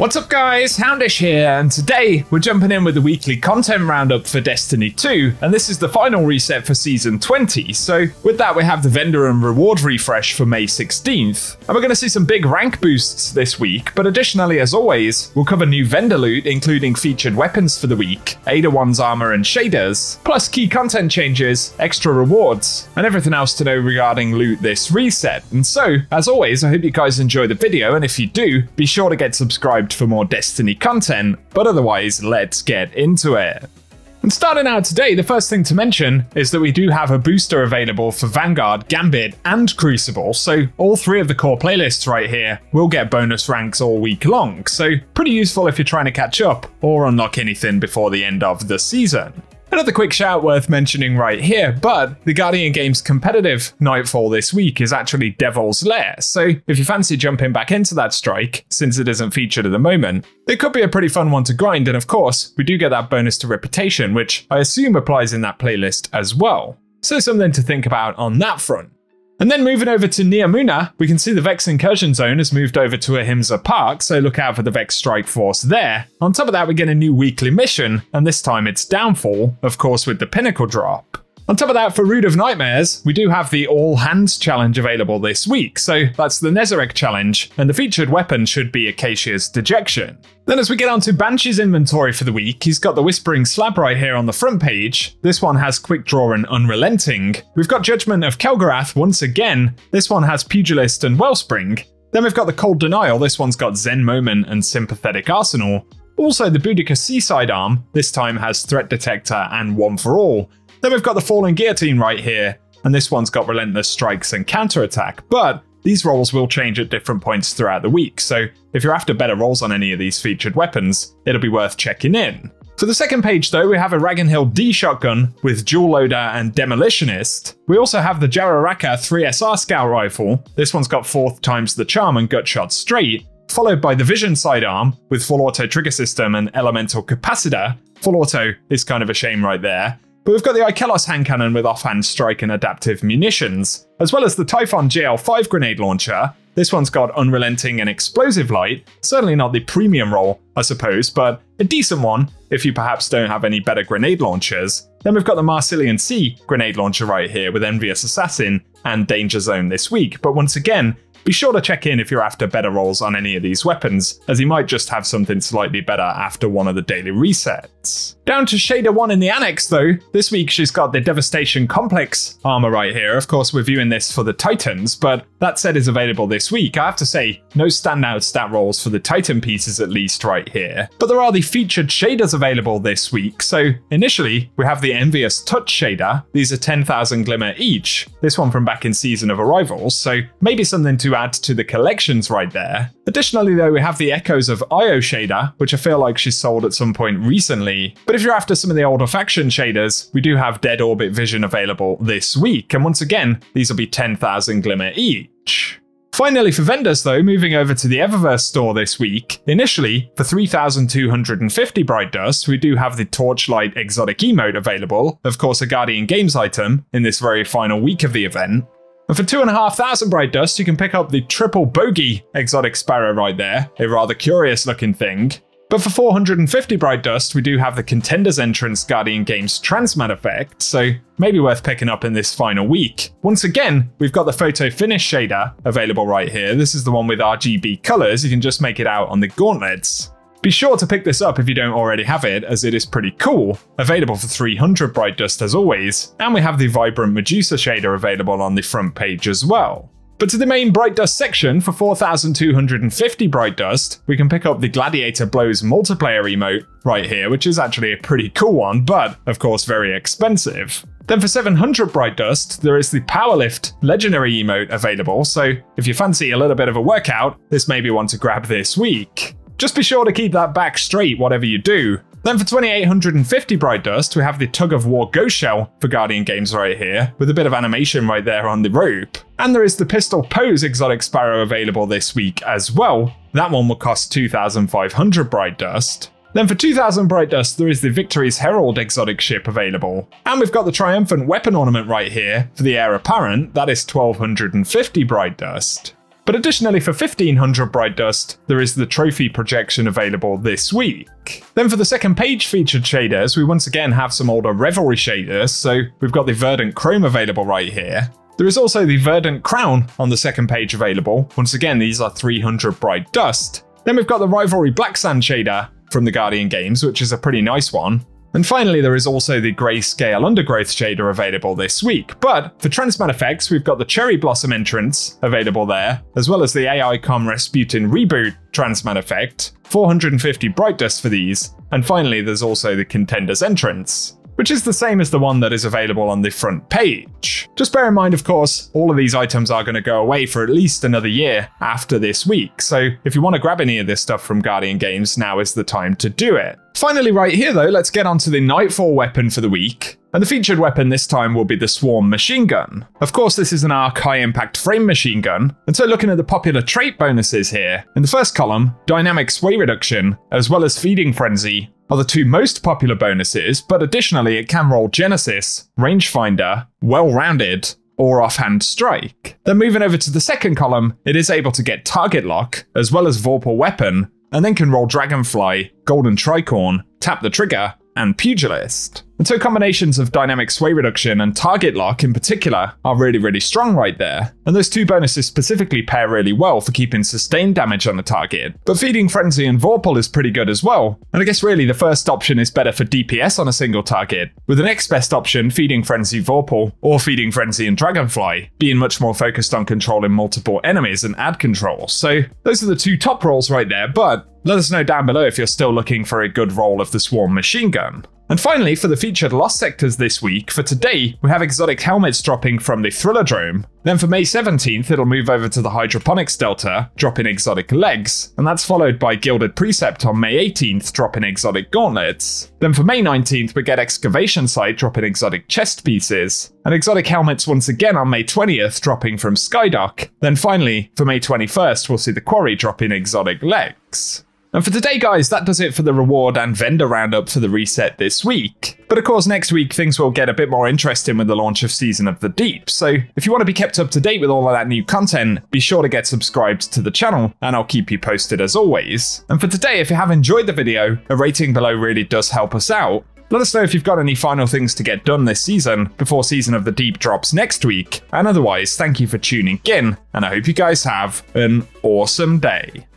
What's up guys, Houndish here, and today we're jumping in with the weekly content roundup for Destiny 2, and this is the final reset for season 20, so with that we have the vendor and reward refresh for May 16th, and we're going to see some big rank boosts this week, but additionally as always, we'll cover new vendor loot including featured weapons for the week, Ada-1's armor and shaders, plus key content changes, extra rewards, and everything else to know regarding loot this reset. And so, as always, I hope you guys enjoy the video, and if you do, be sure to get subscribed for more Destiny content, but otherwise, let's get into it. And starting out today, the first thing to mention is that we do have a booster available for Vanguard, Gambit, and Crucible, so all three of the core playlists right here will get bonus ranks all week long, so pretty useful if you're trying to catch up or unlock anything before the end of the season. Another quick shout worth mentioning right here, but the Guardian Games competitive Nightfall this week is actually Devil's Lair, so if you fancy jumping back into that strike, since it isn't featured at the moment, it could be a pretty fun one to grind, and of course, we do get that bonus to reputation, which I assume applies in that playlist as well. So something to think about on that front. And then moving over to Niamuna, we can see the Vex Incursion Zone has moved over to Ahimsa Park, so look out for the Vex Strike Force there. On top of that, we get a new weekly mission, and this time it's Downfall, of course with the Pinnacle drop. On top of that, for Root of Nightmares, we do have the All Hands challenge available this week, so that's the Nezarek challenge, and the featured weapon should be Acacia's Dejection. Then as we get onto Banshee's inventory for the week, he's got the Whispering Slab right here on the front page. This one has Quick Draw and Unrelenting. We've got Judgment of Kelgarath once again. This one has Pugilist and Wellspring. Then we've got the Cold Denial. This one's got Zen Moment and Sympathetic Arsenal. Also the Boudicca Seaside Arm. This time has Threat Detector and One for All. Then we've got the Fallen Gear Team right here, and this one's got Relentless Strikes and Counter-Attack, but these roles will change at different points throughout the week, so if you're after better roles on any of these featured weapons, it'll be worth checking in. For the second page though, we have a Raganhill D shotgun with Dual Loader and Demolitionist. We also have the Jararaka 3SR Scout Rifle. This one's got 4 times the charm and Gutshot Straight, followed by the Vision Sidearm with Full Auto Trigger System and Elemental Capacitor. Full Auto is kind of a shame right there. But we've got the Ikelos hand cannon with offhand strike and adaptive munitions, as well as the Typhon JL5 grenade launcher. This one's got unrelenting and explosive light, certainly not the premium role, I suppose, but a decent one if you perhaps don't have any better grenade launchers. Then we've got the Marsilian C grenade launcher right here with Envious Assassin and Danger Zone this week, but once again, be sure to check in if you're after better rolls on any of these weapons, as he might just have something slightly better after one of the daily resets. Down to Shader-1 in the Annex though, this week she's got the Devastation Complex armor right here. Of course we're viewing this for the Titans, but that set is available this week. I have to say, no standout stat rolls for the Titan pieces at least right here. But there are the featured shaders available this week, so initially we have the Envious Touch shader. These are 10,000 glimmer each, this one from back in Season of Arrivals, so maybe something to add to the collections right there. Additionally though, we have the Echoes of Io shader, which I feel like she's sold at some point recently, but if you're after some of the older faction shaders, we do have Dead Orbit Vision available this week, and once again, these will be 10,000 glimmer each. Finally for vendors though, moving over to the Eververse store this week, initially for 3,250 Bright Dust, we do have the Torchlight Exotic Emote available, of course a Guardian Games item in this very final week of the event. And for 2,500 Bright Dust, you can pick up the Triple Bogey Exotic Sparrow right there, a rather curious looking thing. But for 450 Bright Dust, we do have the Contenders Entrance Guardian Games Transmat effect, so maybe worth picking up in this final week. Once again, we've got the Photo Finish shader available right here. This is the one with RGB colors, you can just make it out on the gauntlets. Be sure to pick this up if you don't already have it, as it is pretty cool. Available for 300 Bright Dust as always, and we have the Vibrant Medusa shader available on the front page as well. But to the main Bright Dust section, for 4,250 Bright Dust, we can pick up the Gladiator Blows multiplayer emote right here, which is actually a pretty cool one, but of course very expensive. Then for 700 Bright Dust, there is the Powerlift Legendary emote available, so if you fancy a little bit of a workout, this may be one to grab this week. Just be sure to keep that back straight whatever you do. Then for 2,850 Bright Dust, we have the Tug of War Ghost Shell for Guardian Games right here, with a bit of animation right there on the rope. And there is the Pistol Pose Exotic Sparrow available this week as well. That one will cost 2,500 Bright Dust. Then for 2,000 Bright Dust, there is the Victory's Herald Exotic Ship available. And we've got the Triumphant Weapon Ornament right here for the Heir Apparent. That is 1,250 Bright Dust. But additionally, for 1500 Bright Dust, there is the trophy projection available this week. Then for the second page featured shaders, we once again have some older Revelry shaders, so we've got the Verdant Chrome available right here. There is also the Verdant Crown on the second page available. Once again, these are 300 Bright Dust. Then we've got the Rivalry Black Sand shader from the Guardian Games, which is a pretty nice one. And finally, there is also the Grayscale Undergrowth shader available this week, but for Transmat effects, we've got the Cherry Blossom entrance available there, as well as the AICOM Rasputin Reboot Transmat effect, 450 Bright Dust for these, and finally there's also the Contender's entrance, which is the same as the one that is available on the front page. Just bear in mind, of course, all of these items are going to go away for at least another year after this week, so if you want to grab any of this stuff from Guardian Games, now is the time to do it. Finally right here though, let's get onto the Nightfall weapon for the week, and the featured weapon this time will be the Swarm Machine Gun. Of course, this is an Arc High Impact Frame Machine Gun, and so looking at the popular trait bonuses here, in the first column, Dynamic Sway Reduction, as well as Feeding Frenzy, are the two most popular bonuses, but additionally it can roll Genesis, Rangefinder, Well-Rounded, or Offhand Strike. Then moving over to the second column, it is able to get Target Lock, as well as Vorpal Weapon, and then can roll Dragonfly, Golden Tricorn, Tap the Trigger, and Pugilist. And so combinations of Dynamic Sway Reduction and Target Lock in particular are really strong right there, and those two bonuses specifically pair really well for keeping sustained damage on the target. But Feeding Frenzy and Vorpal is pretty good as well, and I guess really the first option is better for DPS on a single target, with the next best option, Feeding Frenzy Vorpal or Feeding Frenzy and Dragonfly, being much more focused on controlling multiple enemies and ad control. So those are the two top rolls right there, but let us know down below if you're still looking for a good roll of the Swarm Machine Gun. And finally, for the featured Lost Sectors this week, for today, we have exotic helmets dropping from the Thrillodrome. Then for May 17th, it'll move over to the Hydroponics Delta, dropping exotic legs, and that's followed by Gilded Precept on May 18th, dropping exotic gauntlets. Then for May 19th, we get Excavation Site dropping exotic chest pieces, and exotic helmets once again on May 20th, dropping from Skydock. Then finally, for May 21st, we'll see the Quarry dropping exotic legs. And for today guys, that does it for the reward and vendor roundup for the reset this week. But of course next week things will get a bit more interesting with the launch of Season of the Deep, so if you want to be kept up to date with all of that new content, be sure to get subscribed to the channel and I'll keep you posted as always. And for today, if you have enjoyed the video, a rating below really does help us out. Let us know if you've got any final things to get done this season before Season of the Deep drops next week, and otherwise thank you for tuning in and I hope you guys have an awesome day.